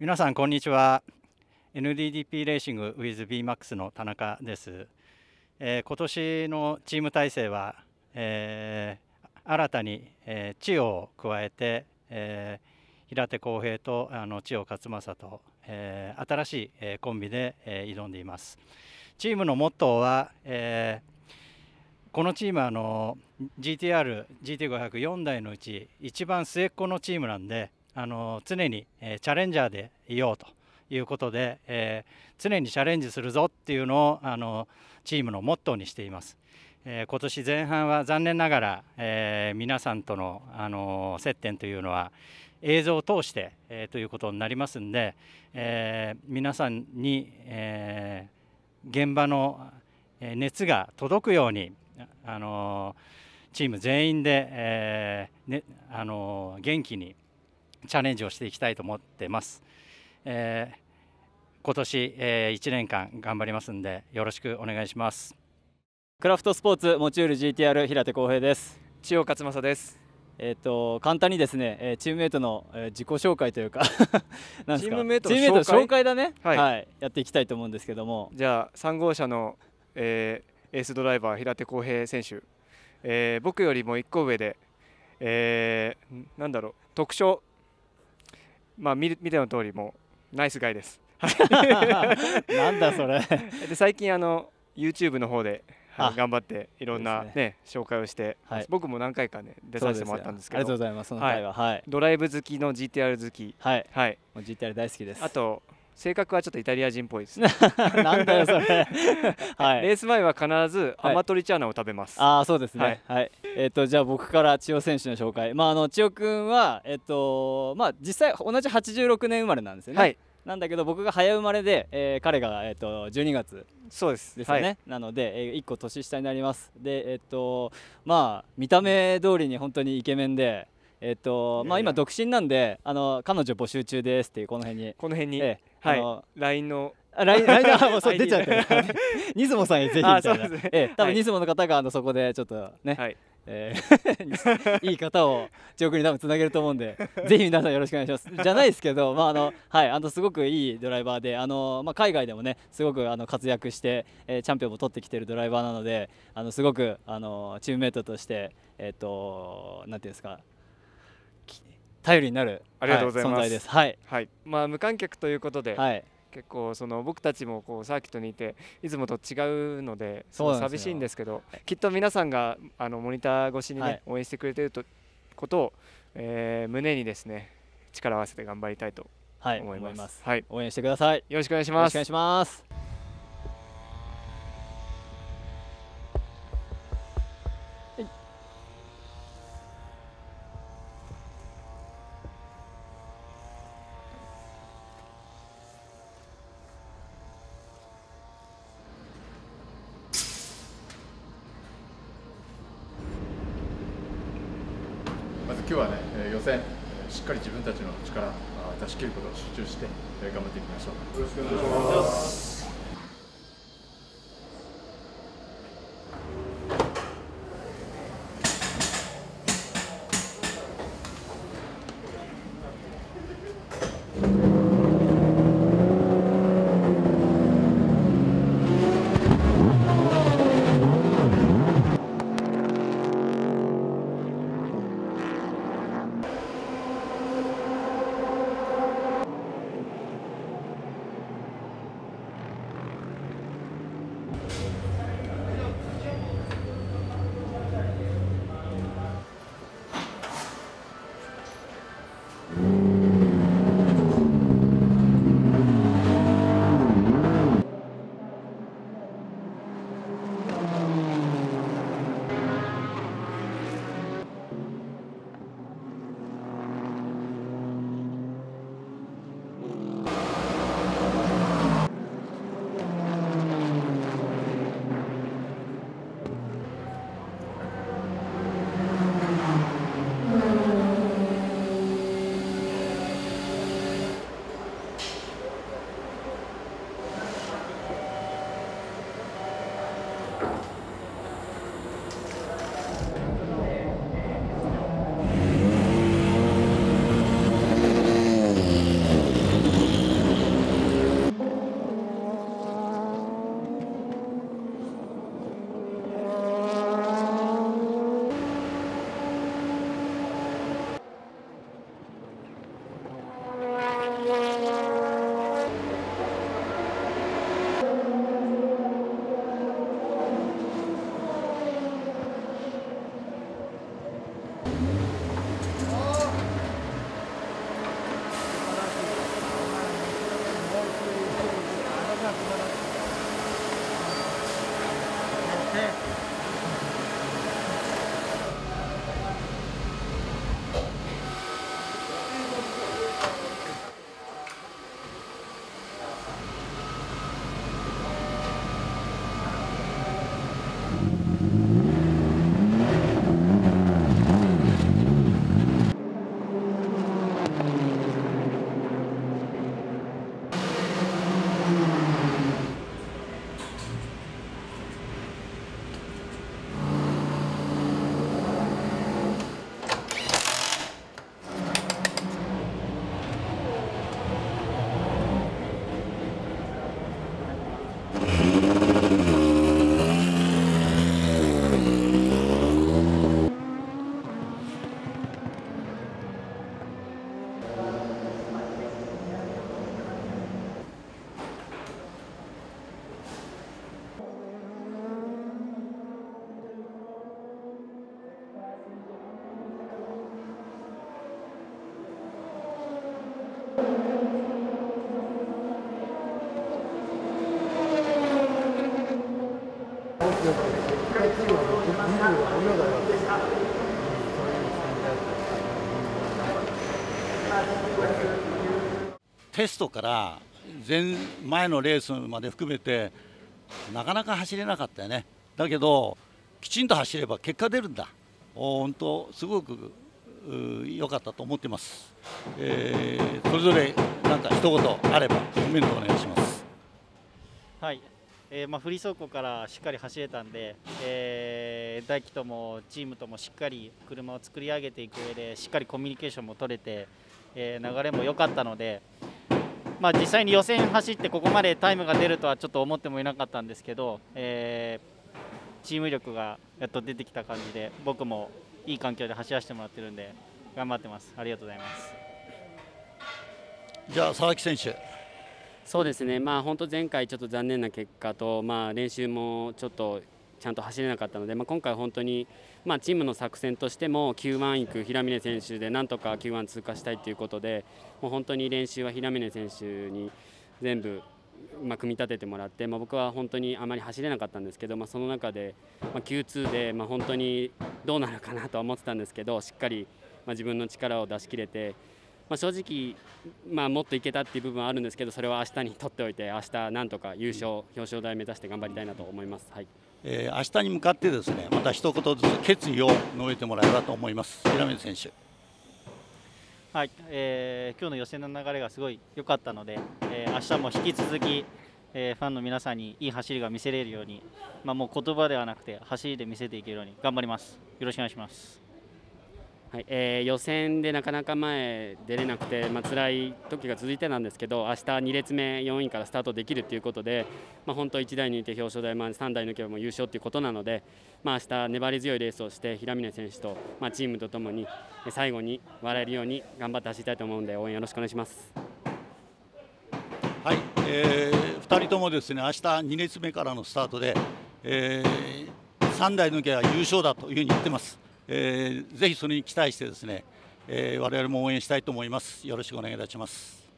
皆さんこんにちは。 NDDP レーシング with B Max の田中です。今年のチーム体制は、新たに、千代を加えて、平手康平と千代勝正と、新しい、コンビで、挑んでいます。チームのモットーは、このチームはGTR GT500 4台のうち一番末っ子のチームなんで、常に、チャレンジャーでいようということで、常にチャレンジするぞっていうのをチームのモットーにしています。今年前半は残念ながら、皆さんとの、接点というのは映像を通して、ということになりますんで、皆さんに、現場の熱が届くようにチーム全員で、元気にチャレンジをしていきたいと思ってます。今年、1年間頑張りますんでよろしくお願いします。クラフトスポーツモチュール GTR 平手康平です。千代勝正です。簡単にですね、チームメイトの自己紹介というかなんですか、チームメイトの紹介だね、はい、やっていきたいと思うんですけども、じゃあ3号車の、エースドライバー平手康平選手、僕よりも1個上で、なんだろう、特徴、まあ、見ての通りもナイスガイです。なんだそれ。で最近YouTube の方で頑張っていろんな、ね、紹介をして、はい、僕も何回か、ね、出させてもらったんですけど、ありがとうございます。その回は、はい、ドライブ好きの GTR 好き、はい、はい、もう GTR 大好きです。あと性格はちょっとイタリア人っぽいですね。なんだよそれ。はい。レース前は必ずアマトリチャーナを食べます。はい、ああそうですね。はい。はい、じゃあ僕から千代選手の紹介。まあ千代くんはまあ実際同じ86年生まれなんですよね。はい。なんだけど僕が早生まれで、彼が12月そうですですよね。はい、なので1個年下になります。でまあ見た目通りに本当にイケメンで。まあ今独身なんで彼女募集中ですっていうこの辺にLINE の LINE もそう出ちゃってるニズモさんへぜひみたいな、多分ニズモの方がそこでちょっとねいい方を千代くんに多分つなげると思うんでぜひ皆さんよろしくお願いします。じゃないですけど、まあはいすごくいいドライバーでまあ海外でもねすごく活躍してチャンピオンも取ってきてるドライバーなので、すごくチームメートとしてなんていうんですか、頼りになる存在です。はい。はい。まあ無観客ということで、はい、結構僕たちもこうサーキットにいていつもと違うので、寂しいんですけど、きっと皆さんがモニター越しにね、はい、応援してくれていることを、胸にですね力を合わせて頑張りたいと思います。はい。応援してください。よろしくお願いします。よろしくお願いします。今日はね、予選しっかり自分たちの力を出し切ることを集中して頑張っていきましょう。よろしくお願いします。テストから前のレースまで含めてなかなか走れなかったよね。だけどきちんと走れば結果出るんだ。本当すごく良かったと思ってます。それぞれなんか一言あればコメントお願いします。はい、フリー走行からしっかり走れたんで、大輝ともチームともしっかり車を作り上げていく上でしっかりコミュニケーションも取れて、流れも良かったので、まあ、実際に予選走ってここまでタイムが出るとはちょっと思ってもいなかったんですけど、チーム力がやっと出てきた感じで僕もいい環境で走らせてもらってるんで頑張ってます。ありがとうございます。じゃあ佐々木選手。そうですね、まあ、本当前回ちょっと残念な結果と、まあ、練習もちょっとちゃんと走れなかったので、まあ、今回、本当に、まあ、チームの作戦としても Q1 行く平峰選手でなんとか Q1 通過したいということでもう本当に練習は平峰選手に全部、まあ、組み立ててもらって、まあ、僕は本当にあまり走れなかったんですけど、まあ、その中で、まあ、Q2 で、まあ、本当にどうなるかなとは思ってたんですけどしっかり、まあ、自分の力を出し切れて。まあ正直、まあ、もっといけたっていう部分はあるんですけどそれは明日に取っておいて明日なんとか優勝、表彰台目指して頑張りたいなと思います。はい、明日に向かってですねまた一言ずつ決意を述べてもらえればと思います。平峰選手。はい、今日の予選の流れがすごい良かったので、明日も引き続き、ファンの皆さんにいい走りが見せれるように、まあ、もう言葉ではなくて走りで見せていけるように頑張ります。よろしくお願いします。はい、予選でなかなか前出れなくて、まあ辛い時が続いてなんですけど明日2列目4位からスタートできるということで、まあ、本当1台抜いて表彰台まで3台抜けばもう優勝ということなので、まあ明日粘り強いレースをして平峰選手と、まあ、チームとともに最後に笑えるように頑張って走りたいと思うので応援よろしくお願いします。はい、2人ともですね明日2列目からのスタートで、3台抜けば優勝だというふうに言ってます。ぜひそれに期待してですね、我々も応援したいと思います。よろしくお願いいたします。